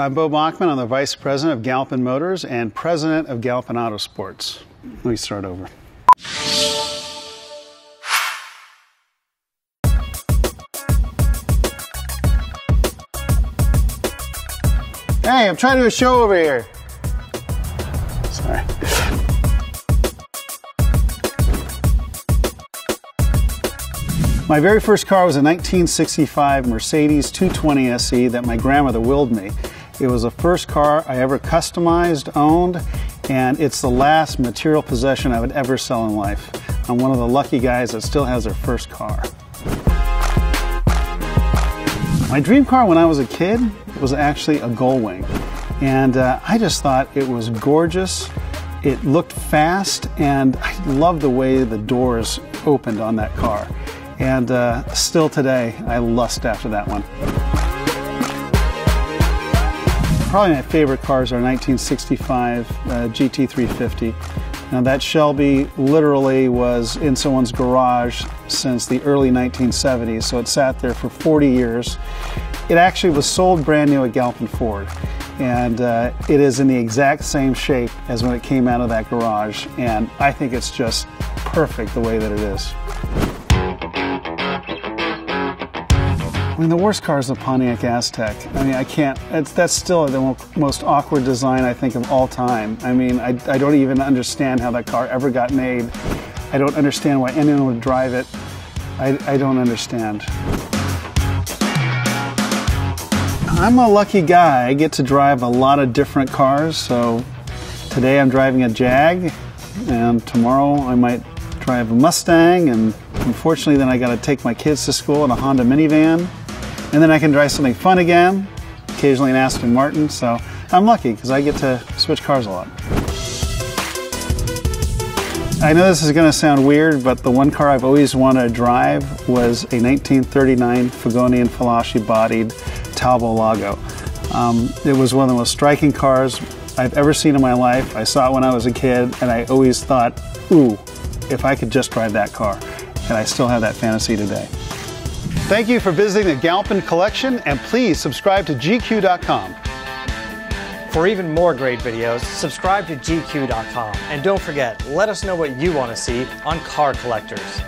I'm Beau Boeckmann. I'm the Vice President of Galpin Motors and President of Galpin Auto Sports. Let me start over. Hey, I'm trying to do a show over here. Sorry. My very first car was a 1965 Mercedes 220 SE that my grandmother willed me. It was the first car I ever customized, owned, and it's the last material possession I would ever sell in life. I'm one of the lucky guys that still has their first car. My dream car when I was a kid was actually a Gullwing, and I just thought it was gorgeous. It looked fast, and I loved the way the doors opened on that car. And still today, I lust after that one. Probably my favorite cars are 1965 GT350. Now that Shelby literally was in someone's garage since the early 1970s, so it sat there for 40 years. It actually was sold brand new at Galpin Ford, and it is in the exact same shape as when it came out of that garage, and I think it's just perfect the way that it is. I mean, the worst car is the Pontiac Aztec. I mean, I can't, that's still the most awkward design I think of all time. I mean, I don't even understand how that car ever got made. I don't understand why anyone would drive it. I don't understand. I'm a lucky guy. I get to drive a lot of different cars. So today I'm driving a Jag, and tomorrow I might drive a Mustang, and unfortunately then I got to take my kids to school in a Honda minivan. And then I can drive something fun again, occasionally an Aston Martin, so I'm lucky because I get to switch cars a lot. I know this is going to sound weird, but the one car I've always wanted to drive was a 1939 Figoni Falaschi bodied Talbot Lago. It was one of the most striking cars I've ever seen in my life. I saw it when I was a kid, and I always thought, ooh, if I could just drive that car. And I still have that fantasy today. Thank you for visiting the Galpin Collection, and please subscribe to GQ.com. For even more great videos, subscribe to GQ.com. And don't forget, let us know what you want to see on Car Collectors.